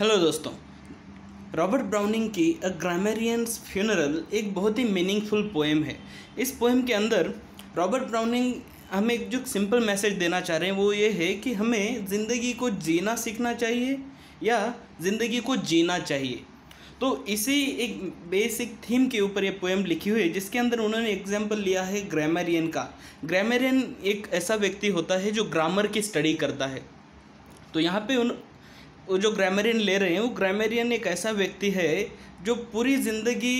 Hello दोस्तों, Robert browning की अ ग्रामरियंस funeral एक बहुत ही मीनिंगफुल पोएम है। इस पोएम के अंदर रॉबर्ट ब्राउनिंग हमें एक जो सिंपल मैसेज देना चाह रहे हैं वो ये है कि हमें ज़िंदगी को जीना सीखना चाहिए या ज़िंदगी को जीना चाहिए। तो इसी एक बेसिक थीम के ऊपर ये पोएम लिखी हुई है, जिसके अंदर उन्होंने एग्जाम्पल लिया है ग्रामरियन का। ग्रामरियन एक ऐसा व्यक्ति होता है जो ग्रामर की स्टडी करता है। तो यहाँ पे वो जो ग्रामरियन ले रहे हैं, वो ग्रामरियन एक ऐसा व्यक्ति है जो पूरी ज़िंदगी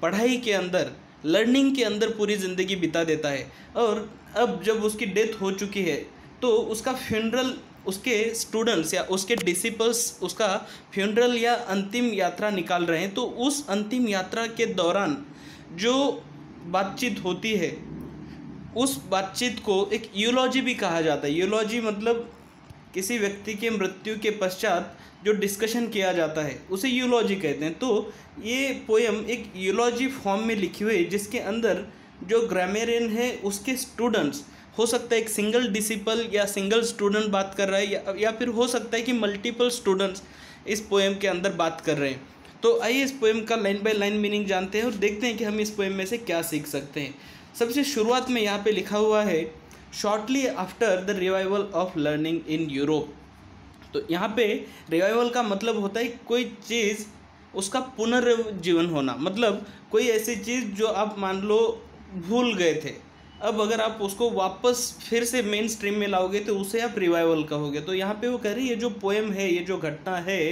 पढ़ाई के अंदर, लर्निंग के अंदर पूरी ज़िंदगी बिता देता है। और अब जब उसकी डेथ हो चुकी है तो उसका फ्यूनरल उसके स्टूडेंट्स या उसके डिसिपल्स उसका फ्यूनरल या अंतिम यात्रा निकाल रहे हैं। तो उस अंतिम यात्रा के दौरान जो बातचीत होती है, उस बातचीत को एक यूलॉजी भी कहा जाता है। यूलॉजी मतलब किसी व्यक्ति के मृत्यु के पश्चात जो डिस्कशन किया जाता है उसे यूलॉजी कहते हैं। तो ये पोएम एक यूलॉजी फॉर्म में लिखी हुई है, जिसके अंदर जो ग्रामरियन है उसके स्टूडेंट्स, हो सकता है एक सिंगल डिसिपल या सिंगल स्टूडेंट बात कर रहा है या फिर हो सकता है कि मल्टीपल स्टूडेंट्स इस पोएम के अंदर बात कर रहे हैं। तो आइए इस पोएम का लाइन बाय लाइन मीनिंग जानते हैं और देखते हैं कि हम इस पोएम में से क्या सीख सकते हैं। सबसे शुरुआत में यहाँ पे लिखा हुआ है shortly after the revival of learning in Europe. तो यहाँ पे रिवाइवल का मतलब होता है कोई चीज़ उसका पुनर्जीवन होना। मतलब कोई ऐसी चीज़ जो आप मान लो भूल गए थे, अब अगर आप उसको वापस फिर से मेन स्ट्रीम में लाओगे तो उसे आप रिवाइवल कहोगे। तो यहाँ पे वो कह रही है जो पोएम है, ये जो घटना है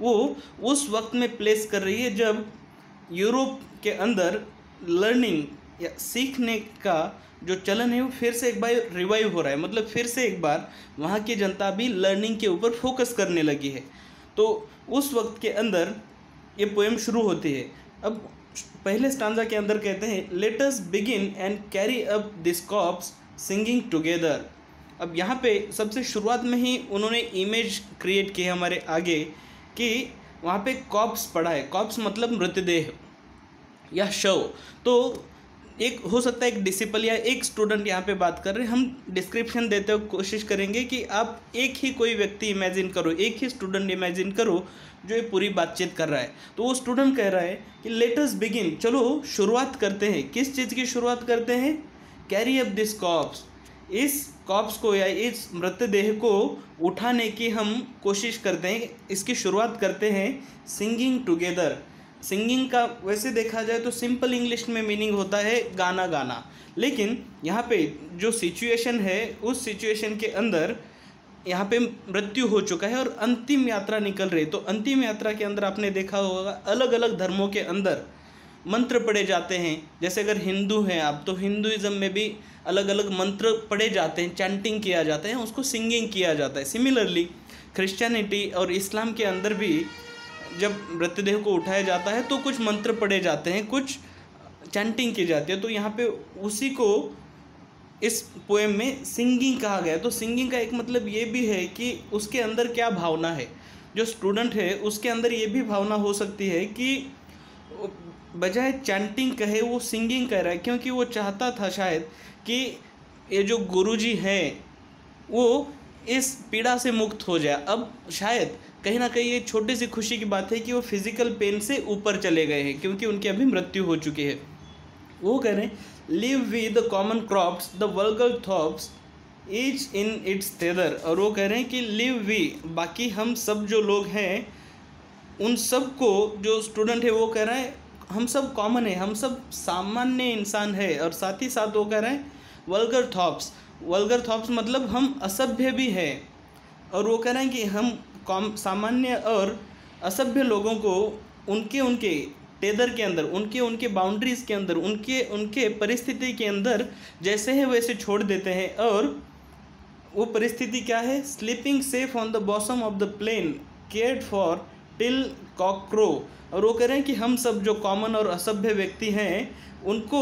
वो उस वक्त में प्लेस कर रही है जब यूरोप के अंदर लर्निंग या सीखने का जो चलन है वो फिर से एक बार रिवाइव हो रहा है। मतलब फिर से एक बार वहाँ की जनता भी लर्निंग के ऊपर फोकस करने लगी है। तो उस वक्त के अंदर ये पोएम शुरू होती है। अब पहले स्टांजा के अंदर कहते हैं let us begin and carry up this corpse singing together. अब यहाँ पे सबसे शुरुआत में ही उन्होंने इमेज क्रिएट की है हमारे आगे कि वहाँ पे कॉर्प्स पड़ा है। कॉर्प्स मतलब मृतदेह या शव। तो एक हो सकता है एक डिसिपल या एक स्टूडेंट यहाँ पे बात कर रहे हैं। हम डिस्क्रिप्शन देते हुए कोशिश करेंगे कि आप एक ही कोई व्यक्ति इमेजिन करो, एक ही स्टूडेंट इमेजिन करो जो ये पूरी बातचीत कर रहा है। तो वो स्टूडेंट कह रहा है कि लेट अस बिगिन, चलो शुरुआत करते हैं। किस चीज़ की शुरुआत करते हैं? कैरी अप दिस कॉर्प्स, इस कॉर्प्स को या इस मृतदेह को उठाने की हम कोशिश करते हैं, इसकी शुरुआत करते हैं। सिंगिंग टुगेदर, सिंगिंग का वैसे देखा जाए तो सिंपल इंग्लिश में मीनिंग होता है गाना गाना, लेकिन यहाँ पे जो सिचुएशन है उस सिचुएशन के अंदर यहाँ पे मृत्यु हो चुका है और अंतिम यात्रा निकल रही है। तो अंतिम यात्रा के अंदर आपने देखा होगा अलग अलग धर्मों के अंदर मंत्र पढ़े जाते हैं। जैसे अगर हिंदू हैं आप तो हिंदुइज्म में भी अलग अलग मंत्र पढ़े जाते हैं, चैंटिंग किया जाता है, उसको सिंगिंग किया जाता है। सिमिलरली क्रिश्चियनिटी और इस्लाम के अंदर भी जब मृतदेह को उठाया जाता है तो कुछ मंत्र पढ़े जाते हैं, कुछ चैंटिंग की जाती है। तो यहाँ पे उसी को इस पोएम में सिंगिंग कहा गया। तो सिंगिंग का एक मतलब ये भी है कि उसके अंदर क्या भावना है। जो स्टूडेंट है उसके अंदर ये भी भावना हो सकती है कि बजाय चैंटिंग कहे वो सिंगिंग कह रहा है, क्योंकि वो चाहता था शायद कि ये जो गुरुजी हैं वो इस पीड़ा से मुक्त हो जाए। अब शायद कहीं ना कहीं ये छोटी सी खुशी की बात है कि वो फिज़िकल पेन से ऊपर चले गए हैं, क्योंकि उनकी अभी मृत्यु हो चुकी है। वो कह रहे हैं leave we the common crofts the vulgar thorpes each in its tether. और वो कह रहे हैं कि लिव वी, बाकी हम सब जो लोग हैं उन सब को, जो स्टूडेंट है वो कह रहे हैं हम सब कॉमन है, हम सब सामान्य इंसान है, और साथ ही साथ वो कह रहे हैं वल्गर थॉप्स। वल्गर थॉप्स मतलब हम असभ्य भी हैं, और वो कह रहे हैं कि हम सामान्य और असभ्य लोगों को उनके उनके टेदर के अंदर, उनके उनके बाउंड्रीज़ के अंदर, उनके उनके परिस्थिति के अंदर जैसे है वैसे छोड़ देते हैं। और वो परिस्थिति क्या है? Sleeping safe on the bosom of the plain cared for till cockcrow. और वो कह रहे हैं कि हम सब जो कॉमन और असभ्य व्यक्ति हैं उनको,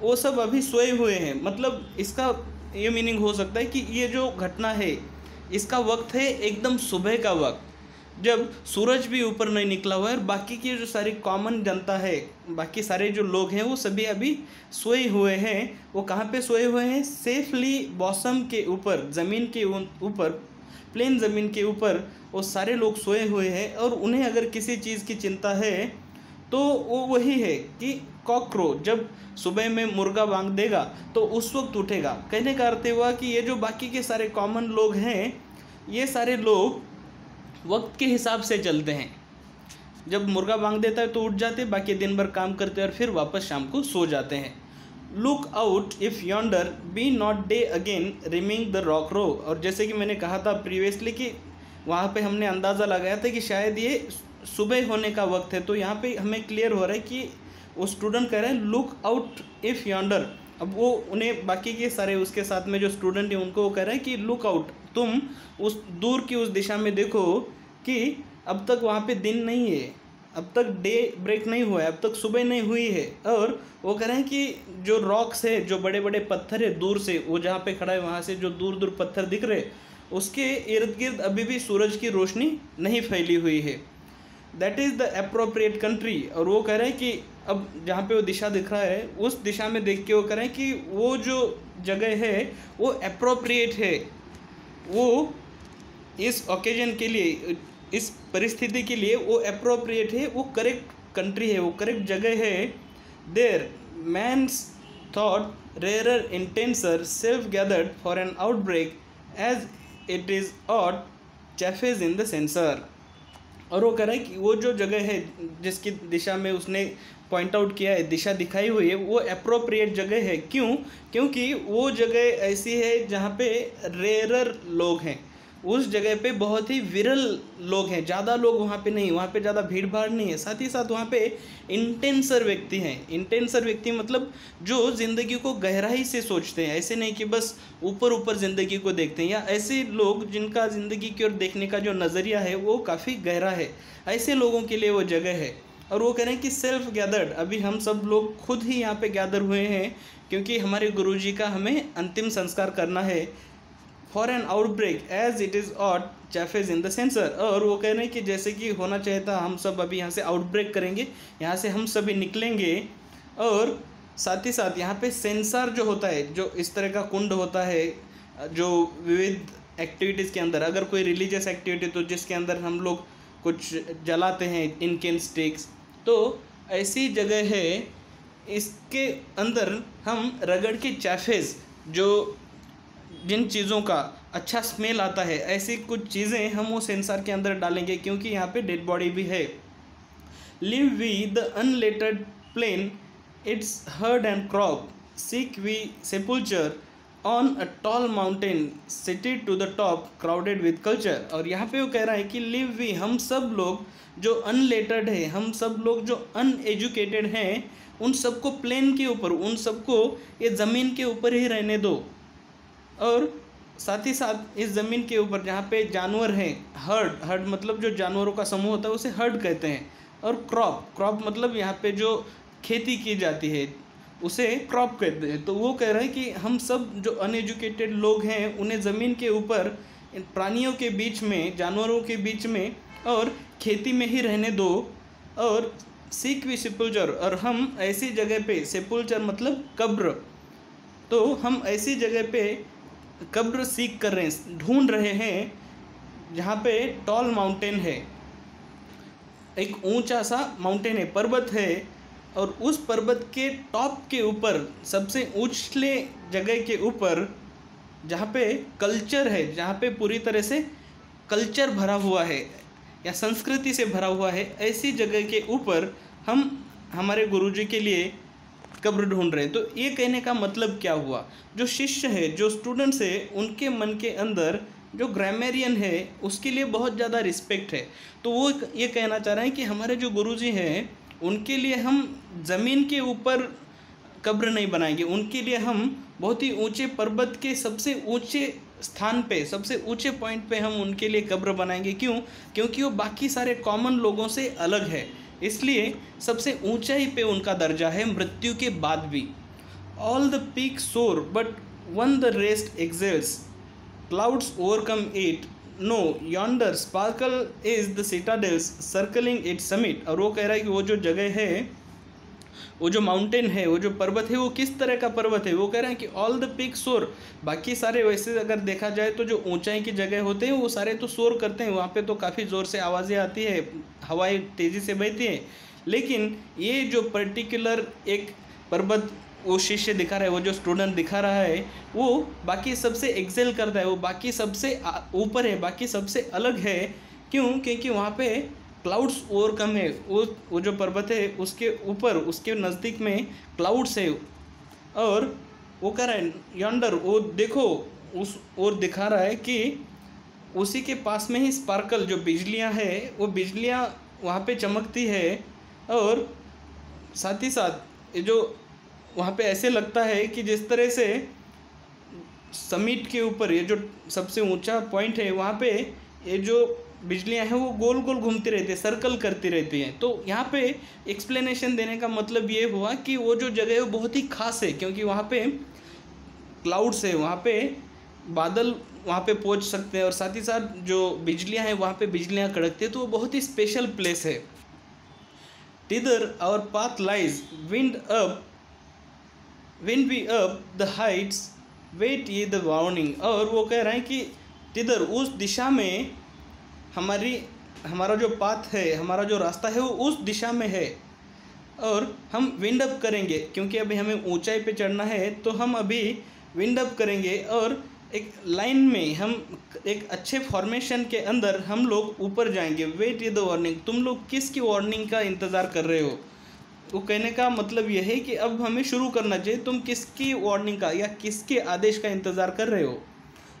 वो सब अभी सोए हुए हैं। मतलब इसका ये मीनिंग हो सकता है कि ये जो घटना है इसका वक्त है एकदम सुबह का वक्त, जब सूरज भी ऊपर नहीं निकला हुआ है, और बाकी की जो सारी कॉमन जनता है, बाकी सारे जो लोग हैं वो सभी अभी सोए हुए हैं। वो कहाँ पे सोए हुए हैं? सेफली बॉसम के ऊपर, ज़मीन के ऊपर प्लेन ज़मीन के ऊपर और सारे लोग सोए हुए हैं और उन्हें अगर किसी चीज़ की चिंता है तो वो वही है कि कॉकरोच जब सुबह में मुर्गा बांग देगा तो उस वक्त उठेगा। कहने का अर्थ हुआ कि ये जो बाकी के सारे कॉमन लोग हैं ये सारे लोग वक्त के हिसाब से चलते हैं। जब मुर्गा बांग देता है तो उठ जाते, बाकी दिन भर काम करते हैं और फिर वापस शाम को सो जाते हैं। Look out if yonder be not day again rimming the rock row. और जैसे कि मैंने कहा था प्रीवियसली कि वहाँ पे हमने अंदाज़ा लगाया था कि शायद ये सुबह होने का वक्त है, तो यहाँ पे हमें क्लियर हो रहा है कि वो स्टूडेंट कह रहे हैं लुक आउट इफ़ यॉन्डर। अब वो उन्हें बाकी के सारे उसके साथ में जो स्टूडेंट हैं उनको वो कह रहे हैं कि लुक आउट, तुम उस दूर की उस दिशा में देखो कि अब तक वहाँ पे दिन नहीं है, अब तक डे ब्रेक नहीं हुआ है, अब तक सुबह नहीं हुई है। और वो कह रहे हैं कि जो रॉक्स है, जो बड़े बड़े पत्थर है दूर से, वो जहाँ पे खड़ा है वहाँ से जो दूर दूर पत्थर दिख रहे उसके इर्द गिर्द अभी भी सूरज की रोशनी नहीं फैली हुई है। That is the appropriate country. और वो कह रहे हैं कि अब जहाँ पे वो दिशा दिख रहा है उस दिशा में देख के वो कह रहे हैं कि वो जो जगह है वो अप्रोप्रिएट है, वो इस ओकेजन के लिए, इस परिस्थिति के लिए वो अप्रोप्रिएट है, वो करेक्ट कंट्री है, वो करेक्ट जगह है। There man's thought rarer intenser self gathered for an outbreak as it is ought chafes in the censer. और वो कह रहा है कि वो जो जगह है जिसकी दिशा में उसने पॉइंट आउट किया है, दिशा दिखाई हुई है, वो अप्रोप्रिएट जगह है। क्यों? क्योंकि वो जगह ऐसी है जहाँ पे रेयरर लोग हैं, उस जगह पे बहुत ही विरल लोग हैं, ज़्यादा लोग वहाँ पे नहीं, वहाँ पे ज़्यादा भीड़ भाड़ नहीं है। साथ ही साथ वहाँ पे इंटेंसर व्यक्ति हैं। इंटेंसर व्यक्ति मतलब जो ज़िंदगी को गहराई से सोचते हैं, ऐसे नहीं कि बस ऊपर ऊपर ज़िंदगी को देखते हैं, या ऐसे लोग जिनका ज़िंदगी की ओर देखने का जो नज़रिया है वो काफ़ी गहरा है, ऐसे लोगों के लिए वो जगह है। और वो कह रहे हैं कि सेल्फ गैदर्ड, अभी हम सब लोग खुद ही यहाँ पर गैदर हुए हैं क्योंकि हमारे गुरु जी का हमें अंतिम संस्कार करना है। For an outbreak as it is ought chafes in the censer. और वो कह रहे हैं कि जैसे कि होना चाहिए था, हम सब अभी यहाँ से आउटब्रेक करेंगे, यहाँ से हम सभी निकलेंगे। और साथ ही साथ यहाँ पे सेंसर जो होता है, जो इस तरह का कुंड होता है जो विविध एक्टिविटीज़ के अंदर, अगर कोई रिलीजियस एक्टिविटी तो जिसके अंदर हम लोग कुछ जलाते हैं, इनकेन स्टिक्स, तो ऐसी जगह है, इसके अंदर हम रगड़ के चैफेज, जो जिन चीज़ों का अच्छा स्मेल आता है, ऐसी कुछ चीज़ें हम वो सेंसर के अंदर डालेंगे क्योंकि यहाँ पे डेड बॉडी भी है। Leave we the unlettered plain its herd and crop seek we sepulture on a tall mountain city to the top crowded with culture. और यहाँ पे वो कह रहा है कि लिव वी, हम सब लोग जो अनलेटर्ड है, हम सब लोग जो अनएजुकेटेड हैं, उन सबको प्लेन के ऊपर, उन सबको ये ज़मीन के ऊपर ही रहने दो। और साथ ही साथ इस ज़मीन के ऊपर जहाँ पे जानवर हैं, हर्ड, हर्ड मतलब जो जानवरों का समूह होता है उसे हर्ड कहते हैं। और क्रॉप, क्रॉप मतलब यहाँ पे जो खेती की जाती है उसे क्रॉप कहते हैं। तो वो कह रहा है कि हम सब जो अनएजुकेटेड लोग हैं उन्हें ज़मीन के ऊपर, प्राणियों के बीच में, जानवरों के बीच में और खेती में ही रहने दो। और सीक वी सेपुल्चर, और हम ऐसी जगह पे, सेपुल्चर मतलब कब्र, तो हम ऐसी जगह पे कब्र सीख कर रहे हैं, ढूंढ रहे हैं जहाँ पे टॉल माउंटेन है, एक ऊंचा सा माउंटेन है, पर्वत है, और उस पर्वत के टॉप के ऊपर, सबसे उछले जगह के ऊपर जहाँ पे कल्चर है, जहाँ पे पूरी तरह से कल्चर भरा हुआ है या संस्कृति से भरा हुआ है, ऐसी जगह के ऊपर हम हमारे गुरुजी के लिए कब्र ढूंढ रहे हैं। तो ये कहने का मतलब क्या हुआ, जो शिष्य है, जो स्टूडेंट्स है, उनके मन के अंदर जो ग्रामेरियन है उसके लिए बहुत ज़्यादा रिस्पेक्ट है। तो वो ये कहना चाह रहे हैं कि हमारे जो गुरुजी हैं उनके लिए हम ज़मीन के ऊपर कब्र नहीं बनाएंगे, उनके लिए हम बहुत ही ऊंचे पर्वत के सबसे ऊंचे स्थान पे, सबसे ऊंचे पॉइंट पे हम उनके लिए कब्र बनाएंगे। क्यों? क्योंकि वो बाकी सारे कॉमन लोगों से अलग है, इसलिए सबसे ऊंचाई पे उनका दर्जा है मृत्यु के बाद भी। All the peak soar but one the rest excels clouds overcome it no yonder sparkle is the citadel's circling it summit. और वो कह रहा है कि वो जो जगह है वो जो माउंटेन है, वो जो पर्वत है, वो किस तरह का पर्वत है? वो कह रहे हैं कि ऑल द पिक सोर, बाकी सारे वैसे अगर देखा जाए तो जो ऊंचाई की जगह होते हैं वो सारे तो सोर करते हैं, वहाँ पे तो काफ़ी ज़ोर से आवाज़ें आती है, हवाएं तेज़ी से बहती हैं, लेकिन ये जो पर्टिकुलर एक पर्वत वो शिष्य दिखा रहा है, वो जो स्टूडेंट दिखा रहा है, वो बाकी सबसे एक्सेल करता है, वो बाकी सबसे ऊपर है, बाकी सबसे अलग है। क्यों? क्योंकि वहाँ पे क्लाउड्स और कम है, वो जो पर्वत है उसके ऊपर, उसके नज़दीक में क्लाउड्स है, और वो कह रहा है यॉन्डर, वो देखो, उस और दिखा रहा है कि उसी के पास में ही स्पार्कल जो बिजलियाँ है, वो बिजलियाँ वहाँ पे चमकती है, और साथ ही साथ ये जो वहाँ पे ऐसे लगता है कि जिस तरह से समिट के ऊपर, ये जो सबसे ऊंचा पॉइंट है, वहाँ पे ये जो बिजलियाँ हैं वो गोल गोल घूमती रहती है, सर्कल करती रहती हैं। तो यहाँ पे एक्सप्लेनेशन देने का मतलब ये हुआ कि वो जो जगह है वो बहुत ही ख़ास है, क्योंकि वहाँ पे क्लाउड्स है, वहाँ पे बादल वहाँ पे पहुँच सकते हैं, और साथ ही साथ जो बिजलियाँ हैं वहाँ पे बिजलियाँ कड़कती है, तो वो बहुत ही स्पेशल प्लेस है। Thither our path lies wind up When we up the heights, wait ye the warning। और वो कह रहे हैं कि तिधर, उस दिशा में हमारा जो पाथ है, हमारा जो रास्ता है, वो उस दिशा में है, और हम विंड अप करेंगे, क्योंकि अभी हमें ऊंचाई पे चढ़ना है, तो हम अभी विंड अप करेंगे, और एक लाइन में हम एक अच्छे फॉर्मेशन के अंदर हम लोग ऊपर जाएंगे। वेट ये द वार्निंग, तुम लोग किसकी वार्निंग का इंतज़ार कर रहे हो? वो कहने का मतलब यह है कि अब हमें शुरू करना चाहिए, तुम किसकी वार्निंग का या किसके आदेश का इंतज़ार कर रहे हो?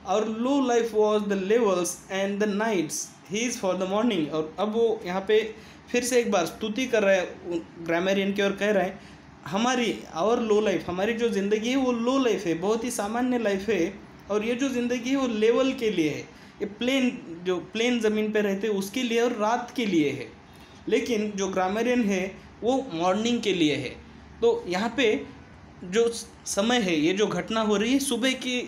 और लो life was the level's and the night's he is for the morning. और अब वो यहाँ पे फिर से एक बार स्तुति कर रहा है ग्रामेरियन की, और कह रहा है हमारी और लो लाइफ, हमारी जो ज़िंदगी है वो लो लाइफ है, बहुत ही सामान्य लाइफ है, और ये जो ज़िंदगी है वो लेवल के लिए है, ये प्लेन, जो प्लेन ज़मीन पर रहते हैं उसके लिए और रात के लिए है, लेकिन जो ग्रामेरियन है वो मॉर्निंग के लिए है। तो यहाँ पे जो समय है, ये जो घटना हो रही है सुबह के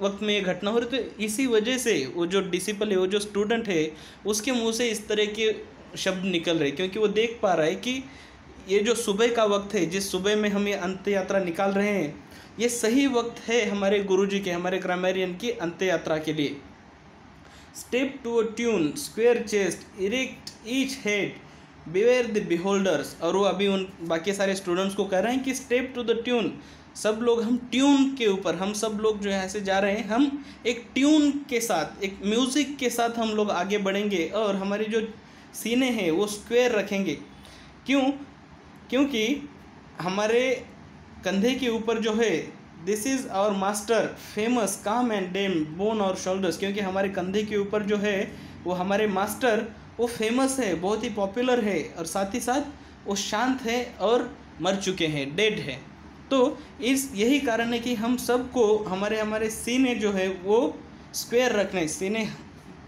वक्त में, ये घटना हो रही है, तो इसी वजह से वो जो डिसिपल है, वो जो स्टूडेंट है, उसके मुंह से इस तरह के शब्द निकल रहे, क्योंकि वो देख पा रहा है कि ये जो सुबह का वक्त है, जिस सुबह में हम ये अंत यात्रा निकाल रहे हैं, ये सही वक्त है हमारे गुरुजी के, हमारे ग्रामेरियन की अंत यात्रा के लिए। Step to a tune, square chest, erect each head, beware the beholders. और वो अभी उन बाकी सारे स्टूडेंट्स को कह रहे हैं कि स्टेप टू द ट्यून, सब लोग हम ट्यून के ऊपर, हम सब लोग जो यहाँ से जा रहे हैं, हम एक ट्यून के साथ, एक म्यूज़िक के साथ हम लोग आगे बढ़ेंगे, और हमारे जो सीने हैं वो स्क्वायर रखेंगे। क्यों? क्योंकि हमारे कंधे के ऊपर जो है, this is our master famous calm and dead borne our shoulders, क्योंकि हमारे कंधे के ऊपर जो है वो हमारे मास्टर, वो फेमस है, बहुत ही पॉपुलर है, और साथ ही साथ वो शांत है और मर चुके हैं, डेड है। तो इस यही कारण है कि हम सबको हमारे सीने जो है वो स्क्वायर रखने, सीने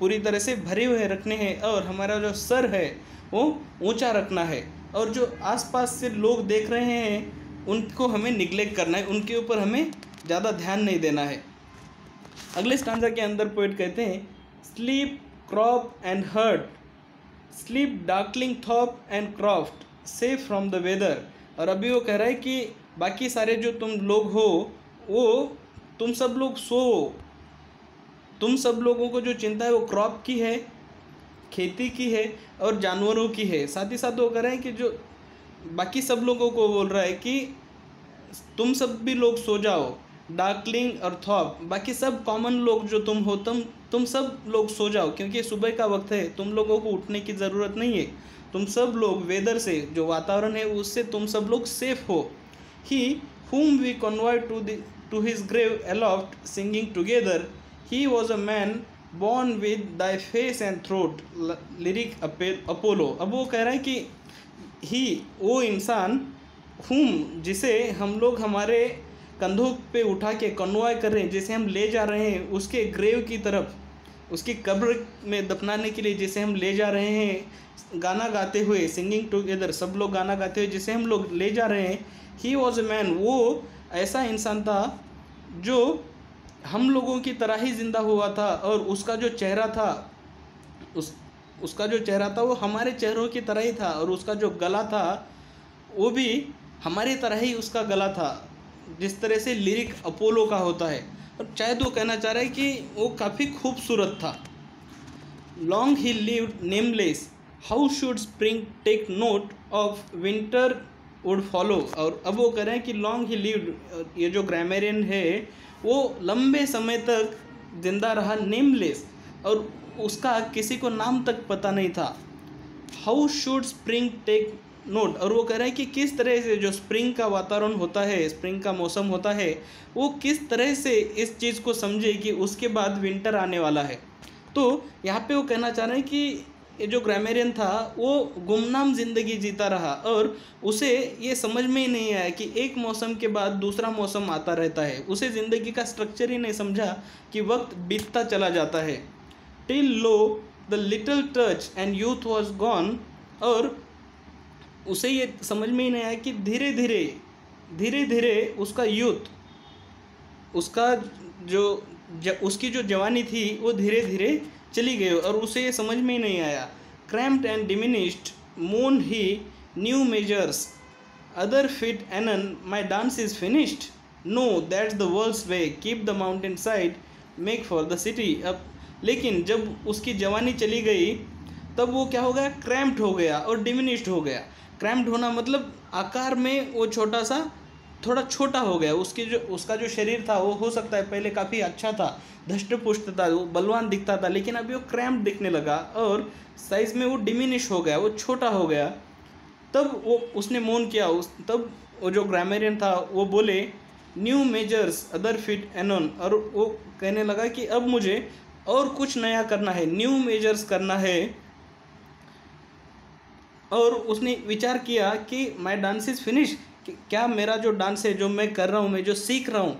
पूरी तरह से भरे हुए रखने हैं, और हमारा जो सर है वो ऊंचा रखना है, और जो आसपास से लोग देख रहे हैं उनको हमें निग्लेक्ट करना है, उनके ऊपर हमें ज़्यादा ध्यान नहीं देना है। अगले स्टांजा के अंदर पोएट कहते हैं, sleep crop and herd, sleep darkling thorpe and croft, safe from the weather. और अभी वो कह रहा है कि बाकी सारे जो तुम लोग हो, वो तुम सब लोग सो, तुम सब लोगों को जो चिंता है वो क्रॉप की है, खेती की है, और जानवरों की है। साथ ही साथ वो कह रहे हैं कि जो बाकी सब लोगों को बोल रहा है कि तुम सब भी लोग सो जाओ, डार्कलिंग और थॉप, बाकी सब कॉमन लोग जो तुम हो, तुम सब लोग सो जाओ, क्योंकि सुबह का वक्त है, तुम लोगों को उठने की ज़रूरत नहीं है, तुम सब लोग वेदर से, जो वातावरण है उससे तुम सब लोग सेफ हो। He whom we convoy to his grave aloft singing together, he was a man born with thy face and throat, lyric Apollo. अब वो कह रहा है कि ही, वो इंसान, whom, जिसे हम लोग हमारे कंधों पे उठा के कन्वॉय कर रहे हैं, जिसे हम ले जा रहे हैं उसके ग्रेव की तरफ, उसकी कब्र में दफनाने के लिए जिसे हम ले जा रहे हैं, गाना गाते हुए, सिंगिंग टुगेदर, सब लोग गाना गाते हुए जिसे हम लोग ले जा रहे हैं। ही वॉज अ मैन, वो ऐसा इंसान था जो हम लोगों की तरह ही जिंदा हुआ था, और उसका जो चेहरा था, उसका जो चेहरा था वो हमारे चेहरों की तरह ही था, और उसका जो गला था वो भी हमारी तरह ही उसका गला था जिस तरह से लिरिक अपोलो का होता है। और शायद वो कहना चाह रहा है कि वो काफ़ी खूबसूरत था। Long he lived nameless how should spring take note of winter would follow. और अब वो कह रहे हैं कि लॉन्ग ही लिव्ड, ये जो ग्रामेरियन है वो लंबे समय तक जिंदा रहा नेमलेस, और उसका किसी को नाम तक पता नहीं था। How should spring take note, और वो कह रहे हैं कि किस तरह से जो स्प्रिंग का वातावरण होता है, स्प्रिंग का मौसम होता है, वो किस तरह से इस चीज़ को समझे कि उसके बाद विंटर आने वाला है। तो यहाँ पे वो कहना चाह रहे हैं कि ये जो ग्रामेरियन था वो गुमनाम ज़िंदगी जीता रहा और उसे ये समझ में ही नहीं आया कि एक मौसम के बाद दूसरा मौसम आता रहता है। उसे ज़िंदगी का स्ट्रक्चर ही नहीं समझा कि वक्त बीतता चला जाता है। Till lo the little touch and youth was gone, और उसे ये समझ में ही नहीं आया कि धीरे धीरे उसका यूथ, उसका उसकी जो जवानी थी वो धीरे धीरे चली गई और उसे ये समझ में ही नहीं आया। क्रैम्प्ड एंड डिमिनिश्ड मोन he new measures other feet anon my dance is finished no that's the world's way keep the mountain side make for the city. अब लेकिन जब उसकी जवानी चली गई तब वो क्या हो गया, क्रैम्प्ड हो गया और डिमिनिश्ड हो गया। क्रैम्प्ड होना मतलब आकार में वो छोटा सा, थोड़ा छोटा हो गया। उसका जो शरीर था वो हो सकता है पहले काफ़ी अच्छा था, धष्टपुष्ट था, वो बलवान दिखता था, लेकिन अभी वो क्रैम्प दिखने लगा और साइज़ में वो डिमिनिश हो गया, वो छोटा हो गया। तब वो उसने मौन किया। तब वो जो ग्रामेरियन था वो बोले new measures other feet anon, और वो कहने लगा कि अब मुझे और कुछ नया करना है, न्यू मेजर्स करना है। और उसने विचार किया कि माई डांस इज़ फिनिश, क्या मेरा जो डांस है, जो मैं कर रहा हूँ, मैं जो सीख रहा हूँ,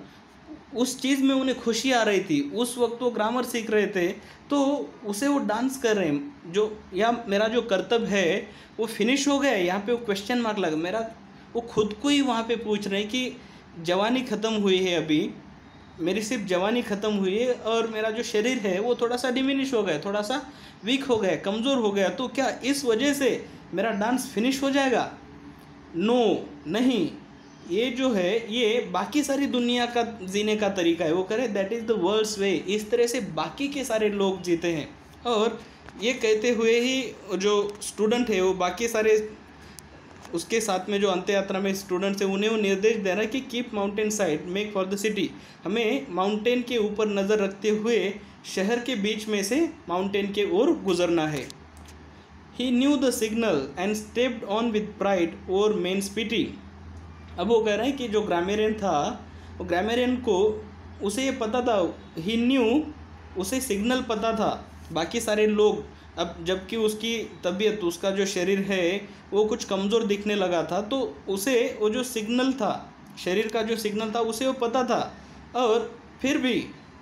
उस चीज़ में उन्हें खुशी आ रही थी। उस वक्त वो ग्रामर सीख रहे थे तो उसे वो डांस कर रहे हैं, जो या मेरा जो कर्तव्य है वो फिनिश हो गया है। यहाँ पे वो क्वेश्चन मार्क लगा, मेरा वो खुद को ही वहाँ पे पूछ रहे हैं कि जवानी ख़त्म हुई है, अभी मेरी सिर्फ जवानी ख़त्म हुई है और मेरा जो शरीर है वो थोड़ा सा डिमिनिश हो गया, थोड़ा सा वीक हो गया, कमज़ोर हो गया, तो क्या इस वजह से मेरा डांस फिनिश हो जाएगा? नो, नहीं, ये जो है ये बाकी सारी दुनिया का जीने का तरीका है। वो कह रहे हैं that is the world's way, इस तरह से बाकी के सारे लोग जीते हैं। और ये कहते हुए ही जो स्टूडेंट है वो बाकी सारे उसके साथ में जो अंत्य यात्रा में स्टूडेंट्स हैं उन्हें वो निर्देश दे रहा है कि keep mountain side make for the city, हमें माउंटेन के ऊपर नज़र रखते हुए शहर के बीच में से माउंटेन के ओर गुजरना है। He knew the signal and stepped on with pride over men's pity. अब वो कह रहे हैं कि जो ग्रामेरियन था वो ग्रामेरियन को, उसे ये पता था, ही न्यू, उसे सिग्नल पता था, बाकी सारे लोग। अब जबकि उसकी तबीयत, उसका जो शरीर है वो कुछ कमज़ोर दिखने लगा था, तो उसे वो जो सिग्नल था, शरीर का जो सिग्नल था, उसे वो पता था। और फिर भी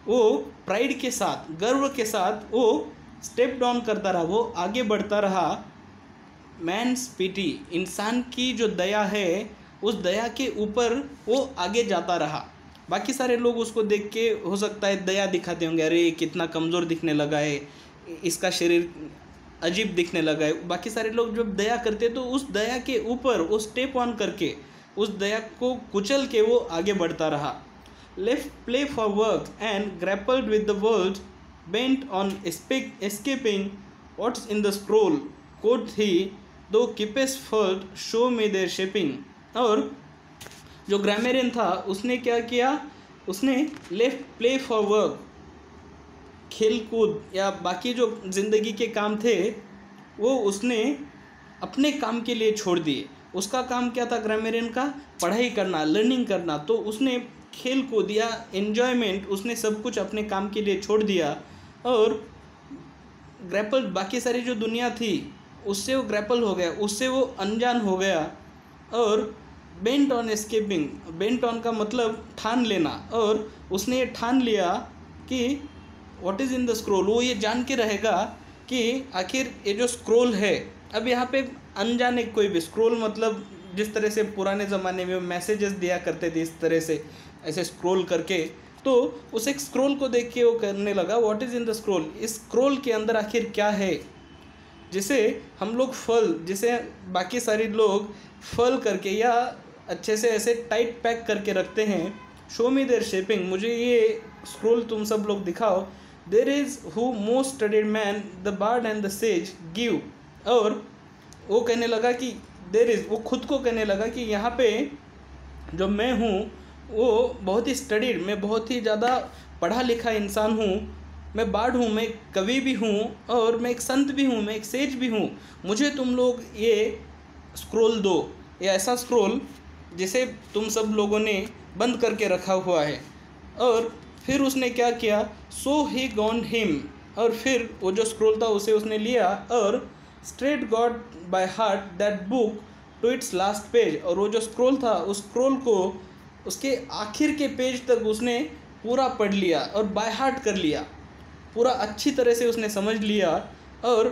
वो प्राइड के साथ, गर्व के साथ वो स्टेप डाउन करता रहा, वो आगे बढ़ता रहा। मैन्स पिटी, इंसान की जो दया है उस दया के ऊपर वो आगे जाता रहा। बाकी सारे लोग उसको देख के हो सकता है दया दिखाते होंगे, अरे कितना कमज़ोर दिखने लगा है, इसका शरीर अजीब दिखने लगा है। बाकी सारे लोग जब दया करते तो उस दया के ऊपर वो स्टेप ऑन करके, उस दया को कुचल के वो आगे बढ़ता रहा। Left play for work and grappled with the world bent on escaping what's in the scroll quoth he thou keepest furled show me their shaping. और जो ग्रामेरियन था उसने क्या किया, उसने लेफ्ट प्ले फॉर वर्क, खेल कूद या बाकी जो ज़िंदगी के काम थे वो उसने अपने काम के लिए छोड़ दिए। उसका काम क्या था ग्रामेरियन का, पढ़ाई करना, लर्निंग करना, तो उसने खेल कूद या एन्जॉयमेंट, उसने सब कुछ अपने काम के लिए छोड़ दिया। और ग्रैपल, बाकी सारी जो दुनिया थी उससे वो ग्रैपल हो गया, उससे वो अनजान हो गया। और bent on escaping, bent on का मतलब ठान लेना, और उसने ये ठान लिया कि what is in the scroll, वो ये जान के रहेगा कि आखिर ये जो स्क्रोल है, अब यहाँ पे अनजाने कोई भी स्क्रोल मतलब जिस तरह से पुराने ज़माने में मैसेजेस दिया करते थे, इस तरह से ऐसे स्क्रोल करके, तो उस एक स्क्रोल को देख के वो करने लगा what is in the scroll, इस स्क्रोल के अंदर आखिर क्या है, जिसे हम लोग फल, जिसे बाकी सारे लोग फल करके या अच्छे से ऐसे टाइट पैक करके रखते हैं। शो मी देयर शेपिंग, मुझे ये स्क्रोल तुम सब लोग दिखाओ। There is who most studied man the bard and the sage give, और वो कहने लगा कि देर इज़, वो खुद को कहने लगा कि यहाँ पे जो मैं हूँ वो बहुत ही स्टडीड, मैं बहुत ही ज़्यादा पढ़ा लिखा इंसान हूँ, मैं बार्ड हूँ, मैं कवि भी हूँ और मैं एक संत भी हूँ, मैं एक सेज भी हूँ। मुझे तुम लोग ये स्क्रोल दो, ये ऐसा स्क्रोल जिसे तुम सब लोगों ने बंद करके रखा हुआ है। और फिर उसने क्या किया, सो ही गॉन हिम, और फिर वो जो स्क्रोल था उसे उसने लिया और straight got by heart that book to its last page, और वो जो स्क्रोल था उस स्क्रोल को उसके आखिर के पेज तक उसने पूरा पढ़ लिया और बाय हार्ट कर लिया, पूरा अच्छी तरह से उसने समझ लिया। और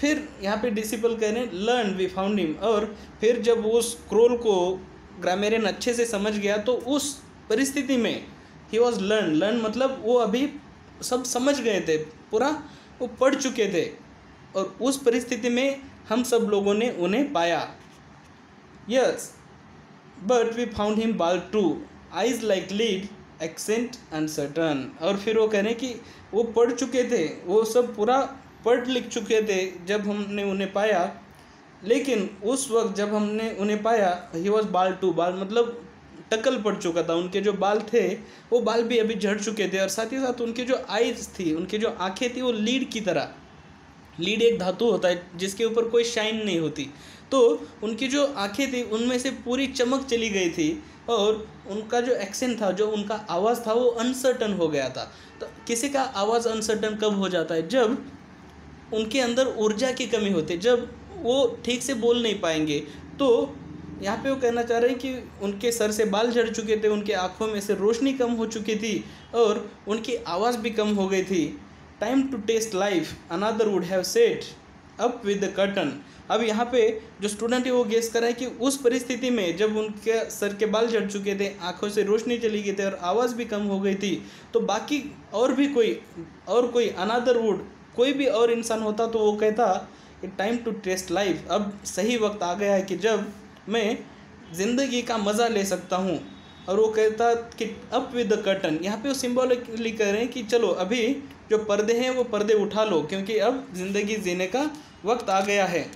फिर यहाँ पे डिसिपल कह रहे हैं लर्न वी फाउंड हिम, और फिर जब वो स्क्रोल को ग्रामेरियन अच्छे से समझ गया तो उस परिस्थिति में ही वॉज लर्न, लर्न मतलब वो अभी सब समझ गए थे, पूरा वो पढ़ चुके थे, और उस परिस्थिति में हम सब लोगों ने उन्हें पाया। Yes but we found him bald too eyes like lead accent uncertain, और फिर वो कह रहे हैं कि वो पढ़ चुके थे, वो सब पूरा पढ़ लिख चुके थे जब हमने उन्हें पाया, लेकिन उस वक्त जब हमने उन्हें पाया ही वॉज बाल टू, बाल मतलब टकल पड़ चुका था, उनके जो बाल थे वो बाल भी अभी झड़ चुके थे, और साथ ही साथ उनके जो आईज थी, उनकी जो आँखें थी वो लीड की तरह, लीड एक धातु होता है जिसके ऊपर कोई शाइन नहीं होती, तो उनकी जो आँखें थी उनमें से पूरी चमक चली गई थी, और उनका जो एक्सेंट था, जो उनका आवाज़ था वो अनसर्टन हो गया था। तो किसी का आवाज़ अनसर्टन कब हो जाता है, जब उनके अंदर ऊर्जा की कमी होती है, जब वो ठीक से बोल नहीं पाएंगे। तो यहाँ पे वो कहना चाह रहे हैं कि उनके सर से बाल झड़ चुके थे, उनके आँखों में से रोशनी कम हो चुकी थी और उनकी आवाज़ भी कम हो गई थी। Time to taste life another would have said up with the curtain. अब यहाँ पे जो स्टूडेंट है वो गेस कर रहा है कि उस परिस्थिति में जब उनके सर के बाल झड़ चुके थे, आंखों से रोशनी चली गई थी और आवाज़ भी कम हो गई थी, तो बाकी और भी कोई अनादर वुड, कोई भी और इंसान होता तो वो कहता कि टाइम टू टेस्ट लाइफ, अब सही वक्त आ गया है कि जब मैं ज़िंदगी का मज़ा ले सकता हूँ, और वो कहता कि अप विद द कर्टन। यहाँ पे वो सिंबॉलिकली कह रहे हैं कि चलो अभी जो पर्दे हैं वो पर्दे उठा लो, क्योंकि अब ज़िंदगी जीने का वक्त आ गया है।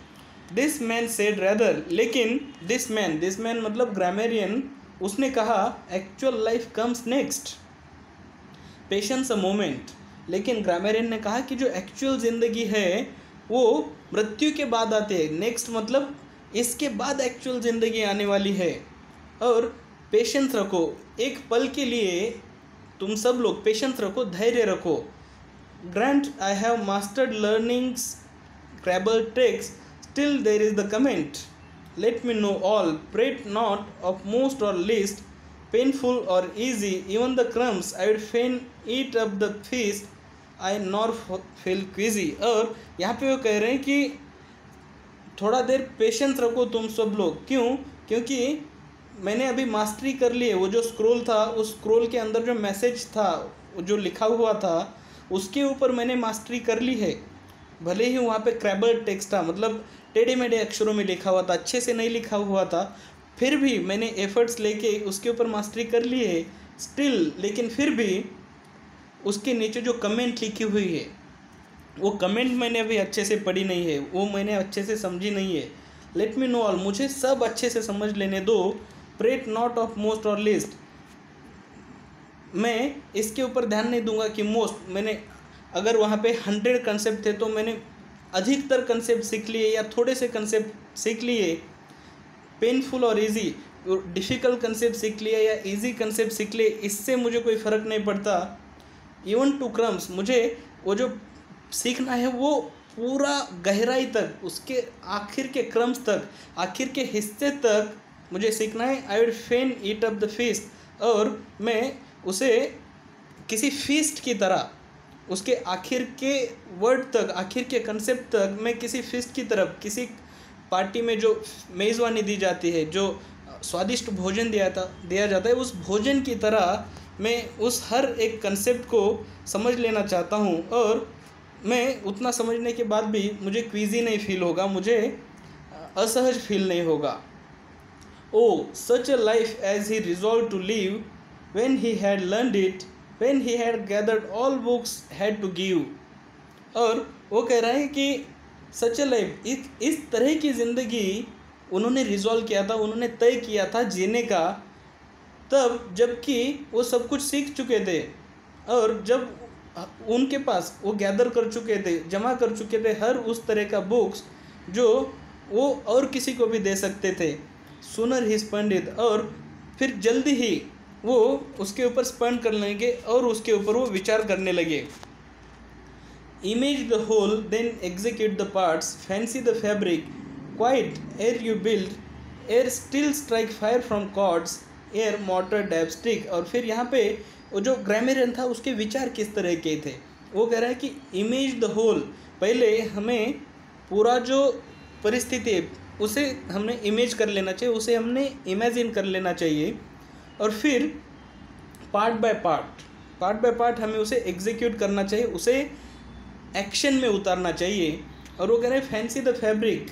दिस मैन सेड रैदर, लेकिन दिस मैन मतलब ग्रामेरियन, उसने कहा actual life comes next patience a moment, लेकिन ग्रामेरियन ने कहा कि जो एक्चुअल ज़िंदगी है वो मृत्यु के बाद आती है। नेक्स्ट मतलब इसके बाद एक्चुअल ज़िंदगी आने वाली है, और पेशेंस रखो एक पल के लिए, तुम सब लोग पेशेंस रखो, धैर्य रखो। Grant I have mastered learning's crabbed text Still there is the comment. Let me know all. Prate not of most or least, painful or easy. Even the crumbs I would fain eat up the feast. I nor feel queasy. और यहाँ पे वो कह रहे हैं कि थोड़ा देर patience रखो तुम सब लोग। क्यों? क्योंकि मैंने अभी मास्टरी कर ली है। वो जो स्क्रोल था, उस स्क्रोल के अंदर जो मैसेज था, जो लिखा हुआ था, उसके ऊपर मैंने मास्टरी कर ली है। भले ही वहाँ पे क्रैबल टेक्स्ट था, मतलब टेढ़े मेढ़े अक्षरों में लिखा हुआ था, अच्छे से नहीं लिखा हुआ था, फिर भी मैंने एफर्ट्स लेके उसके ऊपर मास्टरी कर ली है। स्टिल लेकिन फिर भी उसके नीचे जो कमेंट लिखी हुई है, वो कमेंट मैंने अभी अच्छे से पढ़ी नहीं है, वो मैंने अच्छे से समझी नहीं है। लेट मी नो ऑल, मुझे सब अच्छे से समझ लेने दो। Prate not of most or least, मैं इसके ऊपर ध्यान नहीं दूंगा कि मोस्ट, मैंने अगर वहाँ पे 100 कंसेप्ट थे तो मैंने अधिकतर कंसेप्ट सीख लिए या थोड़े से कंसेप्ट सीख लिए। पेनफुल और इजी, डिफ़िकल्ट कंसेप्ट सीख लिए या इजी कंसेप्ट सीख लिए, इससे मुझे कोई फ़र्क नहीं पड़ता। इवन टू क्रम्स, मुझे वो जो सीखना है वो पूरा गहराई तक, उसके आखिर के क्रम्स तक, आखिर के हिस्से तक मुझे सीखना है। I would fain eat up the feast, और मैं उसे किसी फीस्ट की तरह, उसके आखिर के वर्ड तक, आखिर के कंसेप्ट तक, मैं किसी फिस्ट की तरफ, किसी पार्टी में जो मेज़बानी दी जाती है, जो स्वादिष्ट भोजन दिया जाता है, उस भोजन की तरह मैं उस हर एक कंसेप्ट को समझ लेना चाहता हूँ। और मैं उतना समझने के बाद भी मुझे क्विज़ी नहीं फील होगा, मुझे असहज फील नहीं होगा। Oh, such a life as he resolved to live, when he had learned it, when he had gathered all books had to give. और वो कह रहा है कि सच ए लाइफ, इस तरह की ज़िंदगी उन्होंने रिजॉल्व किया था, उन्होंने तय किया था जीने का, तब जबकि वो सब कुछ सीख चुके थे और जब उनके पास वो गैदर कर चुके थे, जमा कर चुके थे हर उस तरह का बुक्स जो वो और किसी को भी दे सकते थे. सुनर ही स्पंडित, और फिर जल्दी ही वो उसके ऊपर स्पंड करने लगे और उसके ऊपर वो विचार करने लगे. Image the whole, then execute the parts, fancy the fabric, quite ere you build, ere still strike fire from cords, ere mortar dab stick. और फिर यहाँ पे वो जो ग्रामेरियन था उसके विचार किस तरह के थे, वो कह रहा है कि इमेज द होल, पहले हमें पूरा जो परिस्थिति है उसे हमने इमेज कर लेना चाहिए, उसे हमने इमेजिन कर लेना चाहिए, और फिर पार्ट बाय पार्ट हमें उसे एग्जीक्यूट करना चाहिए, उसे एक्शन में उतारना चाहिए. और वो कह रहे हैं फैंसी द फैब्रिक,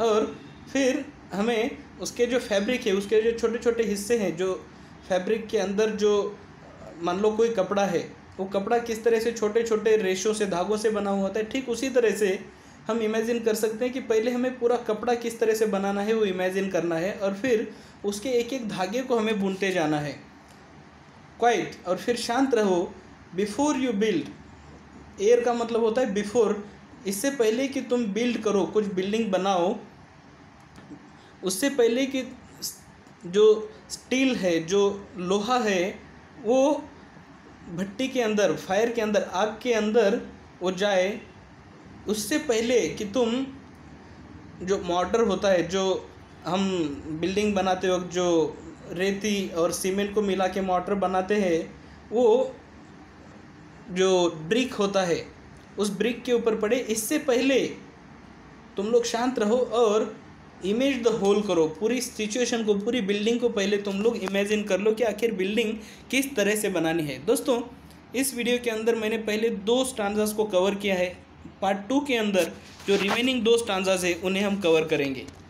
और फिर हमें उसके जो फैब्रिक है, उसके जो छोटे छोटे हिस्से हैं, जो फैब्रिक के अंदर जो मान लो कोई कपड़ा है, वो कपड़ा किस तरह से छोटे छोटे रेशों से, धागों से बना हुआ होता है, ठीक उसी तरह से हम इमेजिन कर सकते हैं कि पहले हमें पूरा कपड़ा किस तरह से बनाना है वो इमेजिन करना है, और फिर उसके एक एक धागे को हमें बुनते जाना है. क्वाइट, और फिर शांत रहो, बिफोर यू बिल्ड. एयर का मतलब होता है बिफोर, इससे पहले कि तुम बिल्ड करो, कुछ बिल्डिंग बनाओ, उससे पहले कि जो स्टील है, जो लोहा है, वो भट्टी के अंदर, फायर के अंदर, आग के अंदर वो जाए, उससे पहले कि तुम जो मॉर्टर होता है, जो हम बिल्डिंग बनाते वक्त जो रेती और सीमेंट को मिला के मॉर्टर बनाते हैं, वो जो ब्रिक होता है उस ब्रिक के ऊपर पड़े, इससे पहले तुम लोग शांत रहो और इमेज द होल करो. पूरी सिचुएशन को, पूरी बिल्डिंग को पहले तुम लोग इमेजिन कर लो कि आखिर बिल्डिंग किस तरह से बनानी है. दोस्तों, इस वीडियो के अंदर मैंने पहले 2 स्टांजास को कवर किया है. पार्ट 2 के अंदर जो रिमेनिंग 2 स्टांजास है उन्हें हम कवर करेंगे.